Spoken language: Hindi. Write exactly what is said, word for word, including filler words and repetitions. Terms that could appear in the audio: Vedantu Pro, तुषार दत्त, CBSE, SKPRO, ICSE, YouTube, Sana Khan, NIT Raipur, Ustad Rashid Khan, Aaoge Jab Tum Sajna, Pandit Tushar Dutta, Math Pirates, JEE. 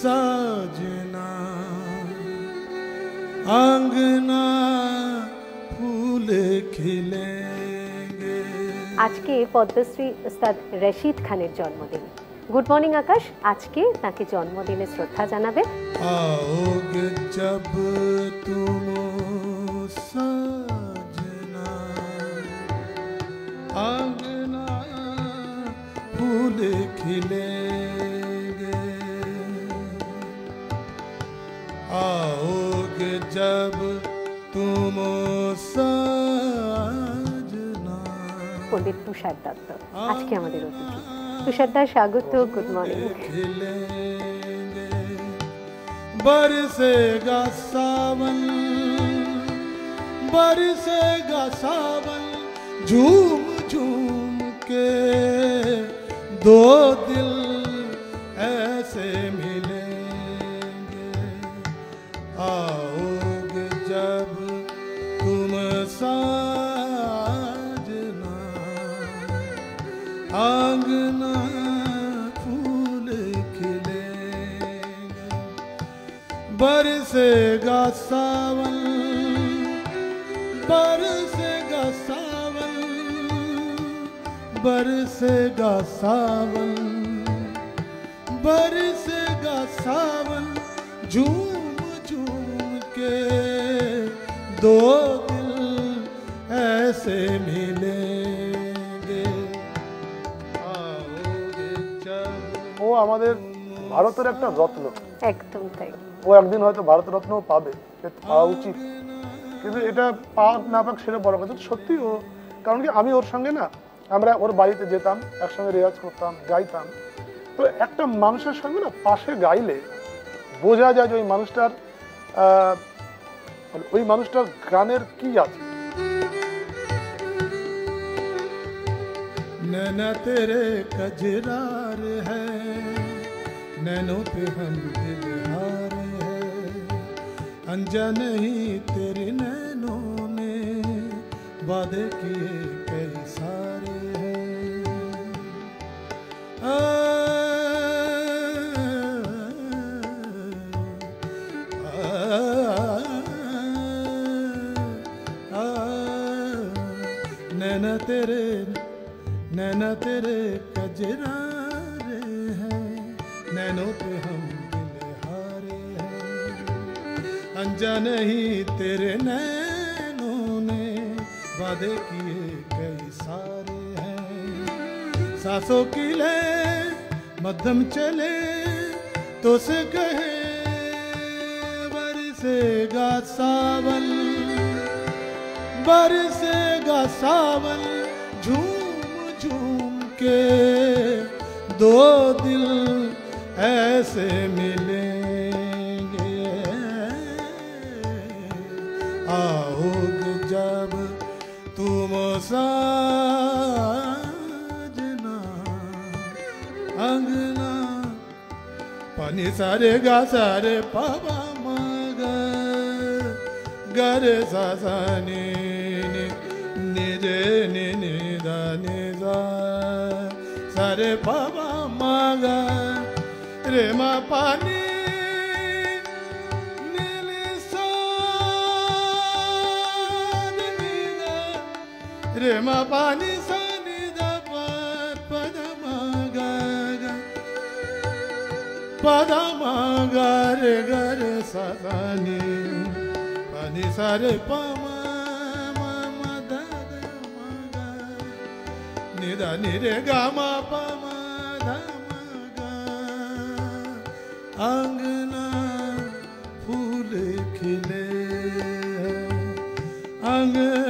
साजना आंगना फूल खिलेंगे। आज के पद्मश्री उस्ताद रशीद खानेर जन्मदिन। गुड मर्निंग आकाश, आज के ताके जन्मदिने श्रद्धा जानाबे। आओगे जब तुम साजना आंगना फूल खिलेंगे। आओगे जब तुम साजना। पंडित तुषार दत्त आज के हमारे अतिथि। तुषार दा स्वागत, गुड मॉर्निंग। बरसेगा सावन, बरसेगा सावन झूम झूम के, दो दिल ऐसे मिले। आओगे जब तुम साजना आंगना फूल खिलेंगे। बरसेगा सावन, बरसेगा सावन, बरसेगा सावन, बरसेगा सावन झूम के, दो दिल ऐसे मिलेंगे। वो हमारे भारत एक रत्न एकदम तय। वो एक दिन होता भारत रत्न पावे, पावा उचित। किंतु ये पाक ना पाक से बड़ा कथा सत्य। वो कारण कि आमी और संगे ना आमरा और बाड़ीते जेताम, एक संगे रियाज करताम, गाइताम। तो एक मानुषेर संगे ना पाशे गाइले बोझा जाए जो मानुषटार ওই মানুষটার গানের কি আছে। नैना तेरे कजरार है, नैनों पे हम दिलहार है, अनजान ही तेरे नैनों ने वादे किए कई सारे हैं। नैना तेरे, नैना तेरे कजरारे हैं, नैनों पे हम दिलहारे हैं, अनजान ही तेरे नैनों ने वादे किए कई सारे हैं। सांसों की लय मध्यम चले तो से कहे, बरसेगा सावन, बरसेगा सावन झूम झूम के, दो दिल ऐसे मिलेंगे। आओगे जब तुम साजना अंगना, पानी सारे गा सारे पावा मागा गरे सासानी रे बाबा मागा रे मा पानी नीली सानिदा रे मा पानी सानिदा पद मागा पद मागा रे गर सानी पानी सारे पामा निदा निरे गामा पामा धामागा आंगना फूल खिले आंगना।